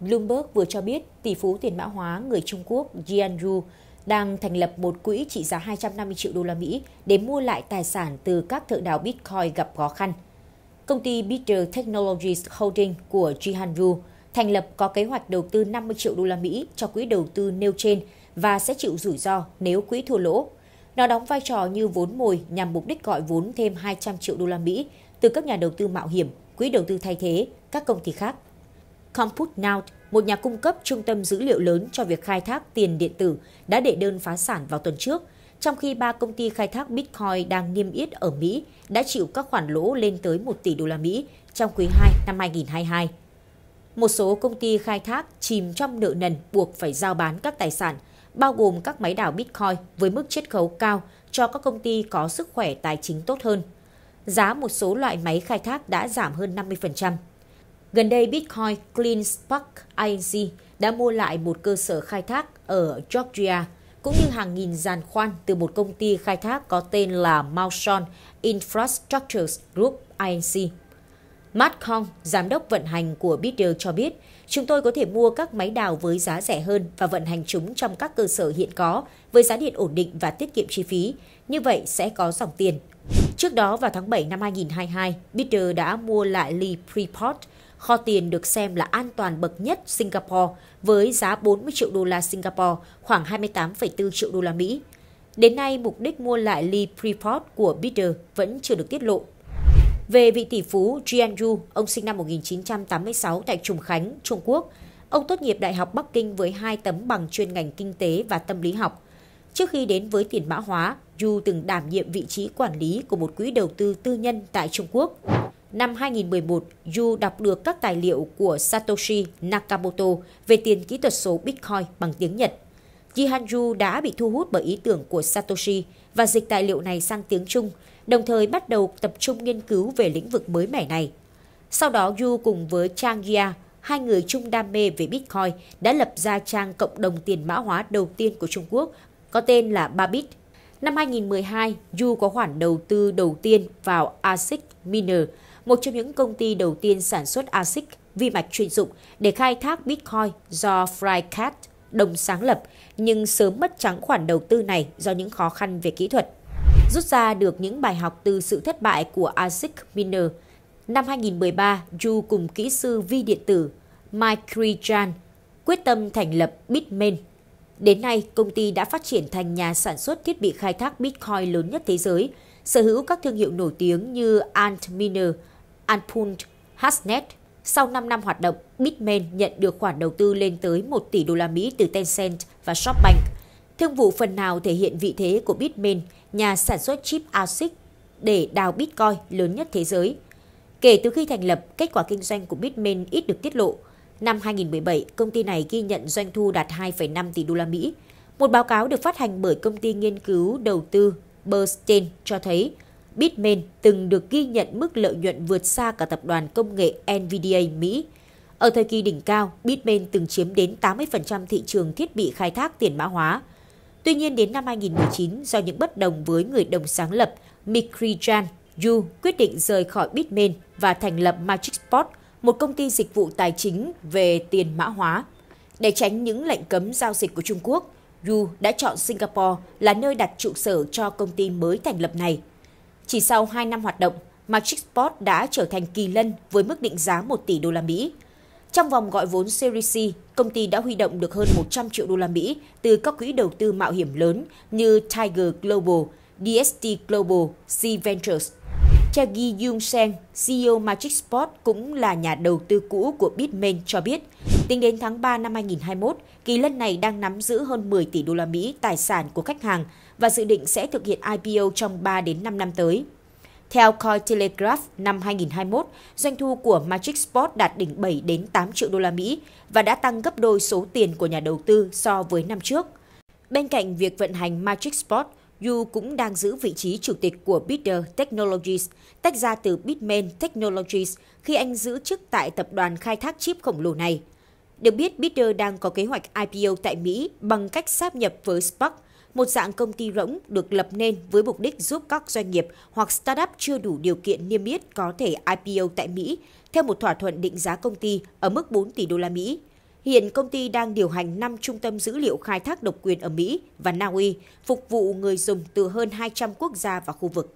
Bloomberg vừa cho biết tỷ phú tiền mã hóa người Trung Quốc Jihan Wu đang thành lập một quỹ trị giá 250 triệu đô la Mỹ để mua lại tài sản từ các thợ đào Bitcoin gặp khó khăn. Công ty Bitdeer Technologies Holding của Jihan Wu thành lập có kế hoạch đầu tư 50 triệu đô la Mỹ cho quỹ đầu tư nêu trên và sẽ chịu rủi ro nếu quỹ thua lỗ. Nó đóng vai trò như vốn mồi nhằm mục đích gọi vốn thêm 200 triệu đô la Mỹ từ các nhà đầu tư mạo hiểm, quỹ đầu tư thay thế, các công ty khác. Compute North, một nhà cung cấp trung tâm dữ liệu lớn cho việc khai thác tiền điện tử, đã đệ đơn phá sản vào tuần trước, trong khi 3 công ty khai thác Bitcoin đang niêm yết ở Mỹ đã chịu các khoản lỗ lên tới 1 tỷ đô la Mỹ trong quý 2 năm 2022. Một số công ty khai thác chìm trong nợ nần buộc phải giao bán các tài sản, bao gồm các máy đảo Bitcoin với mức chiết khấu cao cho các công ty có sức khỏe tài chính tốt hơn. Giá một số loại máy khai thác đã giảm hơn 50%. Gần đây, Bitcoin CleanSpark Inc đã mua lại một cơ sở khai thác ở Georgia, cũng như hàng nghìn giàn khoan từ một công ty khai thác có tên là Mawson Infrastructure Group Inc. Matt Kong, giám đốc vận hành của Bitdeer cho biết, chúng tôi có thể mua các máy đào với giá rẻ hơn và vận hành chúng trong các cơ sở hiện có với giá điện ổn định và tiết kiệm chi phí, như vậy sẽ có dòng tiền. Trước đó vào tháng 7 năm 2022, Bitdeer đã mua lại Le Freeport, kho tiền được xem là an toàn bậc nhất Singapore với giá 40 triệu đô la Singapore, khoảng 28,4 triệu đô la Mỹ. Đến nay, mục đích mua lại Le Freeport của Bitdeer vẫn chưa được tiết lộ. Về vị tỷ phú Jihan Wu, ông sinh năm 1986 tại Trùng Khánh, Trung Quốc. Ông tốt nghiệp Đại học Bắc Kinh với 2 tấm bằng chuyên ngành kinh tế và tâm lý học. Trước khi đến với tiền mã hóa, Wu từng đảm nhiệm vị trí quản lý của một quỹ đầu tư tư nhân tại Trung Quốc. Năm 2011, Wu đọc được các tài liệu của Satoshi Nakamoto về tiền kỹ thuật số Bitcoin bằng tiếng Nhật. Jihan Wu đã bị thu hút bởi ý tưởng của Satoshi và dịch tài liệu này sang tiếng Trung, đồng thời bắt đầu tập trung nghiên cứu về lĩnh vực mới mẻ này. Sau đó, Wu cùng với Chang Jia, hai người chung đam mê về Bitcoin, đã lập ra trang cộng đồng tiền mã hóa đầu tiên của Trung Quốc, có tên là Babit. Năm 2012, Wu có khoản đầu tư đầu tiên vào Asic Miner, một trong những công ty đầu tiên sản xuất Asic vi mạch chuyên dụng để khai thác Bitcoin do Frycat đồng sáng lập, nhưng sớm mất trắng khoản đầu tư này do những khó khăn về kỹ thuật. Rút ra được những bài học từ sự thất bại của Asic Miner, năm 2013, Wu cùng kỹ sư vi điện tử Micree Zhan quyết tâm thành lập Bitmain. Đến nay, công ty đã phát triển thành nhà sản xuất thiết bị khai thác Bitcoin lớn nhất thế giới, sở hữu các thương hiệu nổi tiếng như Antminer, Antpool, Hashnet. Sau 5 năm hoạt động, Bitmain nhận được khoản đầu tư lên tới 1 tỷ đô la Mỹ từ Tencent và SoftBank. Thương vụ phần nào thể hiện vị thế của Bitmain, nhà sản xuất chip ASIC để đào Bitcoin lớn nhất thế giới. Kể từ khi thành lập, kết quả kinh doanh của Bitmain ít được tiết lộ. Năm 2017, công ty này ghi nhận doanh thu đạt 2,5 tỷ đô la Mỹ. Một báo cáo được phát hành bởi công ty nghiên cứu đầu tư Bernstein cho thấy Bitmain từng được ghi nhận mức lợi nhuận vượt xa cả tập đoàn công nghệ Nvidia Mỹ. Ở thời kỳ đỉnh cao, Bitmain từng chiếm đến 80% thị trường thiết bị khai thác tiền mã hóa. Tuy nhiên, đến năm 2019, do những bất đồng với người đồng sáng lập Micree Zhan, Wu quyết định rời khỏi Bitmain và thành lập Matrixport, một công ty dịch vụ tài chính về tiền mã hóa. Để tránh những lệnh cấm giao dịch của Trung Quốc, Wu đã chọn Singapore là nơi đặt trụ sở cho công ty mới thành lập này. Chỉ sau 2 năm hoạt động, Matrixport đã trở thành kỳ lân với mức định giá 1 tỷ đô la Mỹ. Trong vòng gọi vốn Series C, công ty đã huy động được hơn 100 triệu đô la Mỹ từ các quỹ đầu tư mạo hiểm lớn như Tiger Global, DST Global, C Ventures. Chagi Yun-sen, CEO Matrixport cũng là nhà đầu tư cũ của Bitmain cho biết, tính đến tháng 3 năm 2021, kỳ lân này đang nắm giữ hơn 10 tỷ đô la Mỹ tài sản của khách hàng và dự định sẽ thực hiện IPO trong 3 đến 5 năm tới. Theo Coin Telegraph, năm 2021, doanh thu của Matrixport đạt đỉnh 7 đến 8 triệu đô la Mỹ và đã tăng gấp đôi số tiền của nhà đầu tư so với năm trước. Bên cạnh việc vận hành Matrixport, Wu cũng đang giữ vị trí chủ tịch của Bitdeer Technologies, tách ra từ Bitmain Technologies khi anh giữ chức tại tập đoàn khai thác chip khổng lồ này. Được biết, Bitdeer đang có kế hoạch IPO tại Mỹ bằng cách sáp nhập với Spark, một dạng công ty rỗng được lập nên với mục đích giúp các doanh nghiệp hoặc startup chưa đủ điều kiện niêm yết có thể IPO tại Mỹ theo một thỏa thuận định giá công ty ở mức 4 tỷ đô la Mỹ. Hiện công ty đang điều hành 5 trung tâm dữ liệu khai thác độc quyền ở Mỹ và Na Uy, phục vụ người dùng từ hơn 200 quốc gia và khu vực.